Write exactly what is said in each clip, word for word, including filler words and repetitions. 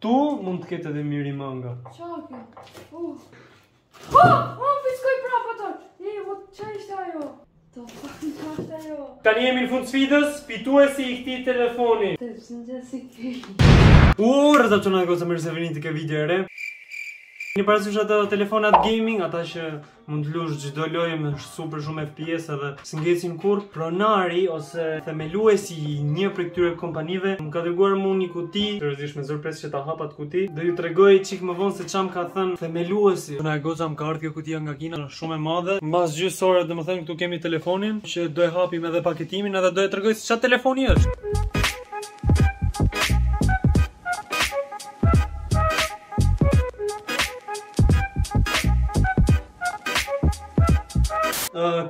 Këtu mund të ketë edhe mirimanga. Çfarë? Uh. Oh, oh, fiskoj prapë atë. Je, vot çfarë ishte ajo? Do të fucking çfarë ajo? Tani jemi në fund të sfidës, fituesi i këtij telefoni. Të shëndet si ti. Ur, do të na gjose mirë se vini te kjo video e re. Një parasysh ato telefonat gaming, ata që mund të lush çdo lojë me super shumë F P S edhe s'ngecin kurrë. Pronari ose themeluesi i një prej këtyre kompanive më ka dërguar mua një kuti, seriozisht me surprizë që ta hap atë kuti. Do ju tregoj çik më vonë se çam ka thënë themeluesi. Na goxha më ka ardhur kjo kutia nga Kina, shumë e madhe. Mbas gjysore, domethënë këtu kemi telefonin që do e hapim edhe paketimin, edhe do e tregoj se çfarë telefoni është.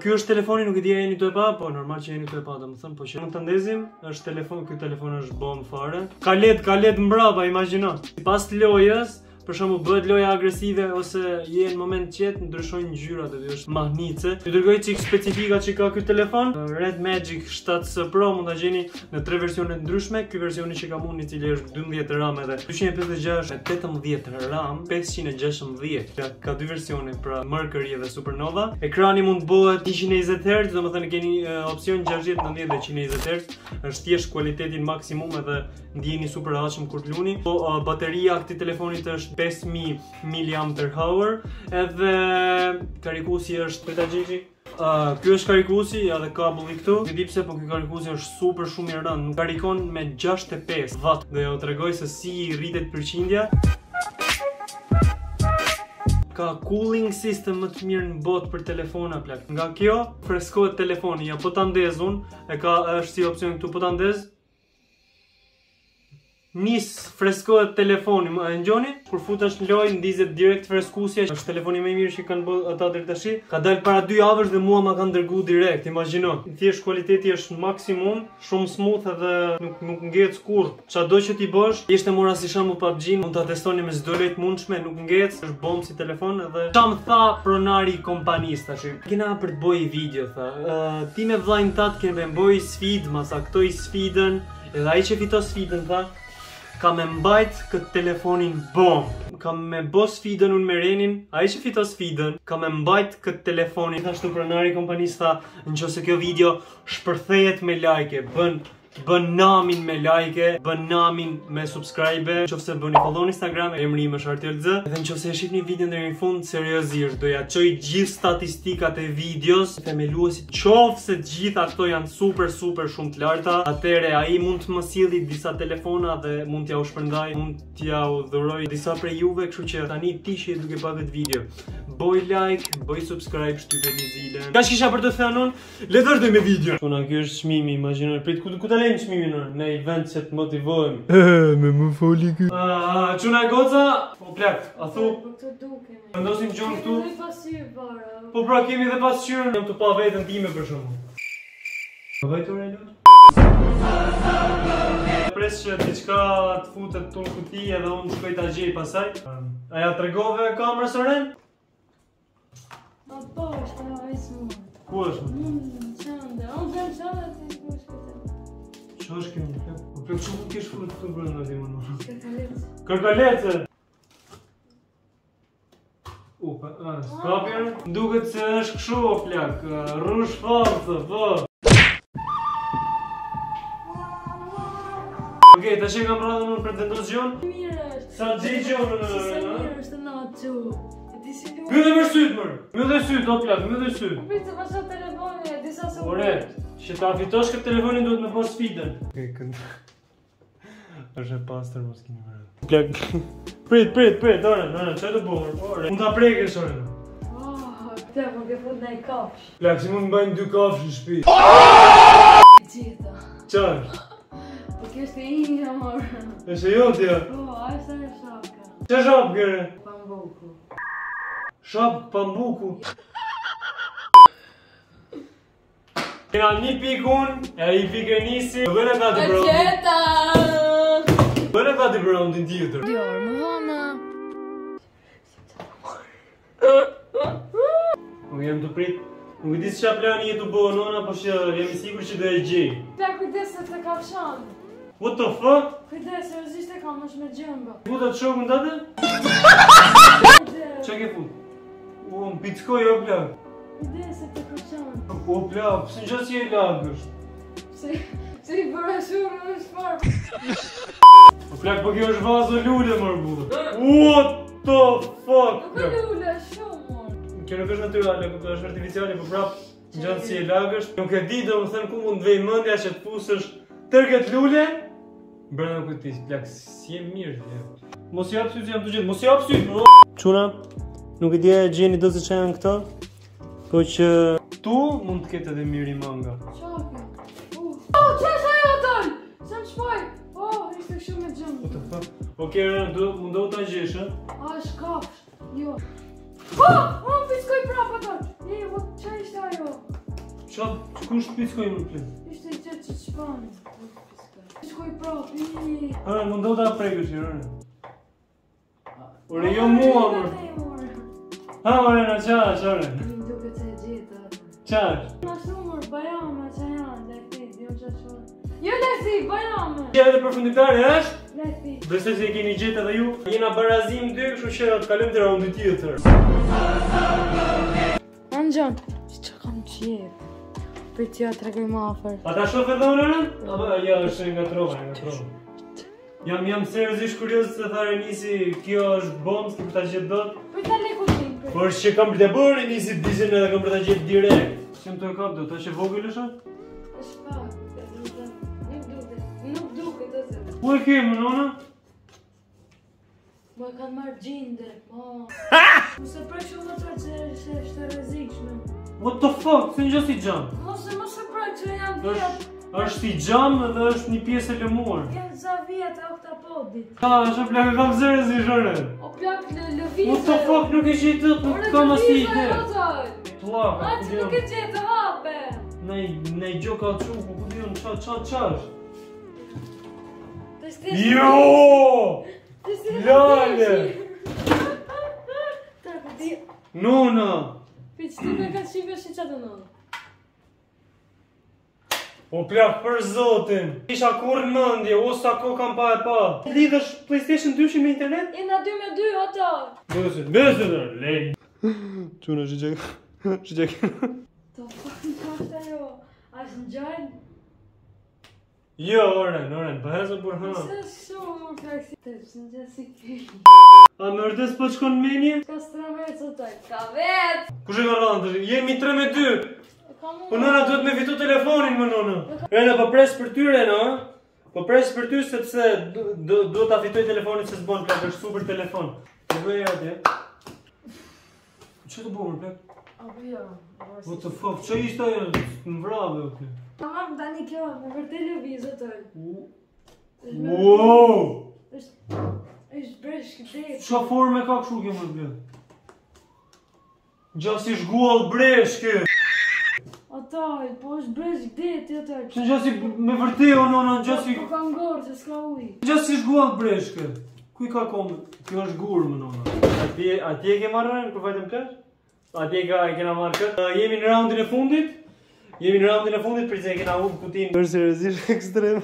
Ky është telefoni, nuk e di a jeni të e pa, po normal që jeni të e pa, domethënë, po që mund ta ndezim, është telefon, ky telefon është bomb fare. Ka led, ka led mbrapa, imagjino. Sipas lojës, për shembull bëhet loja agresive ose je në moment qet, ndryshojnë ngjyrat, do të thotë magnice. Ju dërgoj çik specifika që ka ky telefon. Red Magic seven Pro mund ta gjeni në tre versione të ndryshme. Ky versioni që kam unë i cili është dymbëdhjetë RAM edhe dyqind e pesëdhjetë e gjashtë, tetëmbëdhjetë RAM, pesëqind e gjashtëmbëdhjetë. Ka dy versione, pra Mercury dhe Supernova. Ekrani mund bëhet njëqind e njëzet hertz, domethënë keni opsion gjashtëdhjetë, nëntëdhjetë dhe njëqind e njëzet hertz. Është thjesht cilësinë maksimum edhe ndjeni super hashim kur luni. Po bateria e këtij telefonit është pesë mijë miliampër orë edhe karikusi është peta gjixhi. Uh, ky është karikusi, edhe kabulli këtu. Nuk e di pse, po ky karikusi është super shumë i rënd. Karikon me gjashtëdhjetë e pesë watt. Dhe ju tregoj se si i rritet përqindja. Ka cooling system më të mirë në botë për telefona plak. Nga kjo freskohet telefoni, ja po ta ndez unë, e ka është si opsion këtu po ta ndez. Nis freskohet telefoni, më e ngjoni, kur futesh në lojë ndizet direkt freskusja. Është telefoni më i mirë që kanë bërë ata deri tash. Ka dalë para dy javësh dhe mua ma kanë dërguar direkt, imagjino. Thjesht cilësia është maksimum, shumë smooth edhe nuk nuk ngjec kurrë. Çado që ti bësh, ishte mora si shembull P U B G-n, mund ta testoni me çdo lojë të mundshme, nuk ngjec, është bomb si telefon edhe çam tha pronari i kompanisë tash. Kena për të bëj video tha. Uh, ti me vllain tat kemi bëj sfidë, ma saktoi sfidën, edhe ai që fiton sfidën tha. Kam e mbajt këtë telefonin bom. Kam me bo sfidën unë me Renin, ai që fitoi sfidën. Kam e mbajt këtë telefonin. Thashtu pronari i kompanisë tha, nëse kjo video shpërthehet me like, bën bën namin me like, bën namin me subscribe, nëse bëni follow në Instagram, emri im është Artelz. Edhe nëse e shihni videon deri në fund, seriozisht do ja çoj gjithë statistikat e videos, themeluesit, nëse të gjitha ato janë super super shumë të larta, atëre ai mund të më silli disa telefona dhe mund t'ja u shpërndaj, mund t'ja u dhuroj disa prej juve, kështu që tani ti që je duke parë këtë video, boj like, boj subscribe, shtype vizilen. Ka që kisha për të thënë unë, le të vazhdojmë me videon. Tona, kjo është çmimi, imagjinoj, prit ku ta lejmë çmimin në event që të motivohemi. Eee, me më foli ky. Ah, çuna goca, po plak, a thu? Po të dukem. Vendosim gjon këtu. Kemi pasqyrë para. Po pra kemi edhe pasqyrën, jam të pa veten time për shkakun. Vajtore lut. Pres që diçka të futet këtu në kuti edhe unë shkoj ta gjej pasaj. Aja tregove kamerën Soren? Ma po, është në vajzë. Ku është? Mmm, qënde, unë të qënde të të shkëtë. Që është këmë një? Po për që ku kishë fërë të të brënë në dhimë në? Kërkalece. Kërkalece! Upa, a, skapjerë? Nduket se është këshu o plak, rrush falsë, po. Okej, të që kam radhën unë për të ndosë gjonë? Mirë është. Sa gjej gjonë në në në në në? Mirë është në atë gjonë. Më dhe mërësyt mërë, më dhe syt, do plak, më dhe syt. Më të pasha telefonin, disa se mërë. Ore, që ta fitosh këtë telefonin duhet me posë sfidën. Okej, këndë. Është e pastër, mos kini mërë. Plak. Prit, prit, prit, ore, ore, që të buhur, ore. Unë ta prekës, ore. Oh, këte, më ke fut në i kafsh. Plak, si mund bëjmë dy kafsh në shpi. Gjitha. Qarë? Po kështë e inja, mërë. Eshte jo, tja? Po, a është e shapka. Që shapë, kërë? Pambuku. Shap pambuku. Kena një pikun, e i pikë e nisi. Bëne ka të brondi. Atjeta! Bëne ka të brondi tjetër. Djarë më hana. Nuk jem të prit. Nuk e disë që a plani jetu bohë nona, po që jemi sigur që do e gjej. Për kujtës se të kapshan. What the fuck? Kujdes, seriozisht e kam, është me gjemba. Kuta të shoku ndate? Qa ke fut? U, më bitkoj o plak. Kujdes, e të kërqan. O plak, pësë në qësë je lak është? Pëse, pëse i bërë shumë në është farë. O plak, për kjo është vazo lule mërë buda. What the fuck? Nuk e lule, shumë mërë. Kjo nuk është naturale, kjo është artificiale, për prapë. Në gjëndë si e lagësht. Nuk e di, do më thënë ku mund dvej mëndja që të pusësh tërket lule. Bërë në këtë tisë, plak, si e mirë. Mos i apsy që jam të gjithë, mos i apsy, bro. Quna, nuk e di e gjeni do se që janë këta. Po që... Tu mund të ketë edhe mirë i manga. Qapë, uff. O, që është ajo atër? Që më shpoj? O, ishte shumë me gjëmë. Oke, Rënë, mundohë të gjeshë. A, është kapsh, jo. O, o, më piskoj prap atër. E, o, që ishte ajo? Qa, ku është piskoj më plin? Ishte i qëtë që të shpanë. Piskoj prap, iii. Rënë, mundohë të apregësh i Rënë. Ore, jo mua, mërë. Ha, ore, në qash, ore. Në duke që e gjithë, ore. Qash? Në shumër, bajama që janë, dhe këti, jo që shumë. Jo, lesi, bajama. Qe edhe përfundimtari, është? Lesi. Besoj se i keni gjithë edhe ju. Jena barazim dy, kështu që të kalem të raundi tjetër. Gjon, që kam qjep? Për tja të regoj më afer. A ta shofe dhe unë nërën? Ja, është nga trova, nga trova. Jam seriosisht kurios të thare nisi, kjo është bombës, kërë ta gjithë dot. Për ta le kutim kërë? Por që kam për të bërë, nisi të disin edhe kam për ta gjithë direkt. Që më të kap do, ta që vogël është? është pak, nuk duke, nuk duke të zërë. U e kemë, nona? Më e kanë marrë gjinde, po... Mose prej shumë të që është rrezikshme. What the fuck? Se në gjë si gjamë? Mose mose prej që janë vjetë. është si gjamë dhe është një pjesë e lëmuar. Janë za vjetë a këta podit. Ta, është plakë kam zërë si shërë. O plakë në lëvizë. What the fuck? Nuk e gjithë të të kam asë i ide. Plakë, ku dion. Nuk e gjithë të hape. Ne i gjo ka qumë, ku dion, qa qa qa është? Jooo! Lale! Nona! Piqë, ti me ka shqive shi qatë nona? O plak, për zotin! Isha kur në mëndje, o sa ko kam pa e pa! Lidhësh PlayStation dy me internet? Jena dy me dy, ota! Bësit, bësit, lej! Quna, shqeq... shqeq... Ta fërën që është ajo? Ashtë në gjajnë? Jo, oren, oren, bëhezë për hëna. Qështë shumë më kakësitër, që në gjithë si kërë. A më rëtës po qëko në menje? Ka së të taj, ka vetë! Kushe ka rëndë, jemi tre me dy! Po nëna duhet me fitu telefonin, më nëna! Rena, po presë për ty, Rena, ha? Po presë për ty, sepse do t'a fitoj telefonit që s'bonë, plak, është super telefon. Të bëj e atje. Që të bëmër, plak? A bëja, bërës... What the fuck, që ishtë ajo në vrabe, okej? Tamam, tani kjo, me vërtet lëvizë të tërë. Wow! Êshtë breshkë tërë. Qa forme ka këshu kjo më të bledë? Gjasi shgual breshkë! Ataj, po është breshkë tërë të tërë. Që në gjasi me vërtet o nona, në gjasi... Po ka ngorë, që s'ka uj. Gjasi shgual breshkë. Kuj ka kome? Kjo është gurë më nona. Atje ke marrë në kërë fajtëm tërë? Atje kena marrë këtë. Jemi në raundin e fundit. Jemi në raundin e fundit për që e kena hudë kutin. Për seriosisht ekstrem.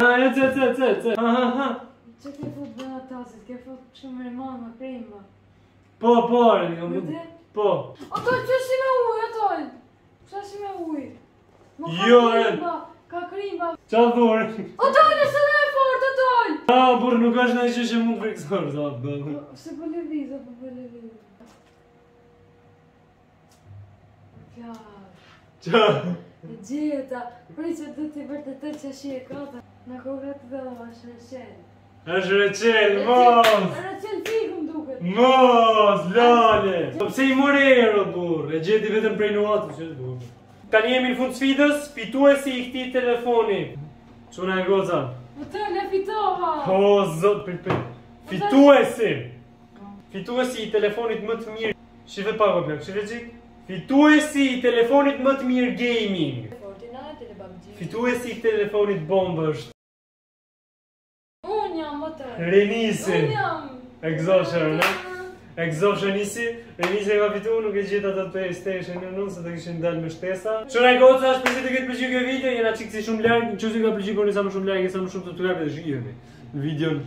Ha, e ce, ce, ce, ce. Ha, ha, ha. Që ke fut bëna tasit? Ke fut që mërman më prejma? Po, po, arën, ka më të... Po. Ato, që është si me uj, ato? Që është si me uj? Jo, arën. Ka krimba. Qa të orën? Ato, nësë dhe e fort, ato? Ha, burë, nuk është në që që mund për kësor, zatë, bërë. Se për levizë, po për levizë. Qa? Në gjitha, prej që du t'i bërë të të që shi e kata. Në kohë të dhe dhe është reqen. është reqen, mos! Reqen t'i ku më duket. Mos, lale! Pëse i mërë e rë, burë, e gjeti vetëm prej nuatë, që të burë. Tani jemi në fund sfidës, fituesi i këti telefoni. Quna e goza? Më të në fitova! O, zot, për për... Fituesi! Fituesi i telefonit më të mirë. Shive pako, plak, shive qik? Fituesi i telefonit më të mirë gaming. Fituesi i telefonit bombë është. Unë jam më të... Renisin. Unë jam... Egzosher, në? E këzofshë nisi, me nisi e ka fitu, nuk e gjitha të të PlayStation në nënë, se të këshin dalë me shtesa. Qëra e goca, është përsi të këtë përgjit këtë video, jena qikë si shumë lërgë, në qësi ka përgjit kërë njësa më shumë lërgë, njësa më shumë të të lërgë, dhe shihemi në videon.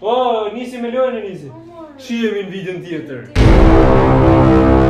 O, nisi me lojnë e nisi, shihemi në videon tjetër.